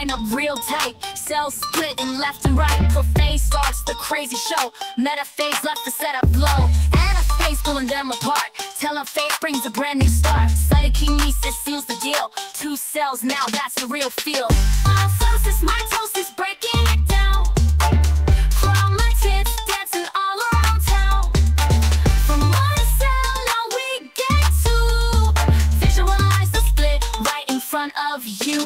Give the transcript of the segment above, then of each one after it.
line up real tight. Cells splitting left and right. Prophase starts the crazy show. Metaphase left the setup low. Anaphase pulling them apart. Telophase brings a brand new start. Cytokinesis seals the deal. Two cells now, that's the real feel. Photosynthesis, mitosis, breaking it down. Chromatids dancing all around town. From one cell, now we get two. Visualize the split right in front of you.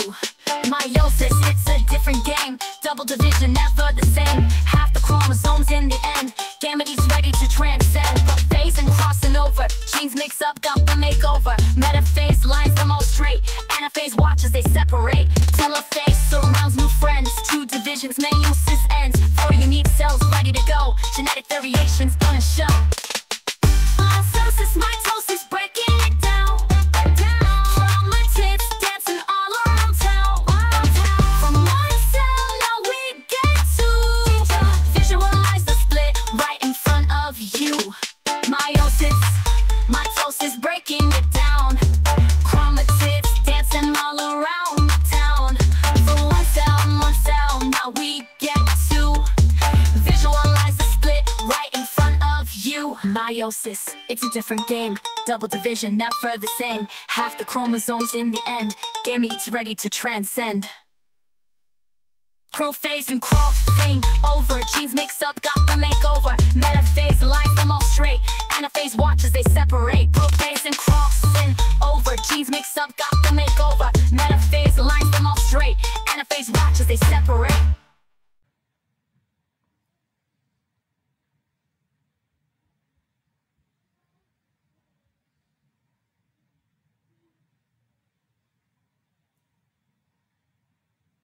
Meiosis, it's a different game. Double division, never the same. Half the chromosomes in the end. Gametes ready to transcend. Prophase and crossing over. Genes mix up, got the makeover. Metaphase lines them all straight. Anaphase watches they separate. Telophase surrounds new friends. Two divisions, meiosis ends. Four unique cells ready to go. Genetic variations gonna show. Photosynthesis, mitosis, breaking it down. Chromatids dancing all around town. From one cell, now we get two. Visualize the split right in front of you. Meiosis, mitosis, breaking it down. Chromatids dancing all around town. From one cell, now we get two. Visualize the split right in front of you. Meiosis, it's a different game. Double division, never the same. Half the chromosomes in the end. Gametes ready to transcend. Prophase and crossing over. Genes mix up, got the makeover. Metaphase lines them all straight. Anaphase watches they separate. Prophase and crossing over. Genes mix up, got the makeover. Metaphase lines them all straight. Anaphase watches they separate.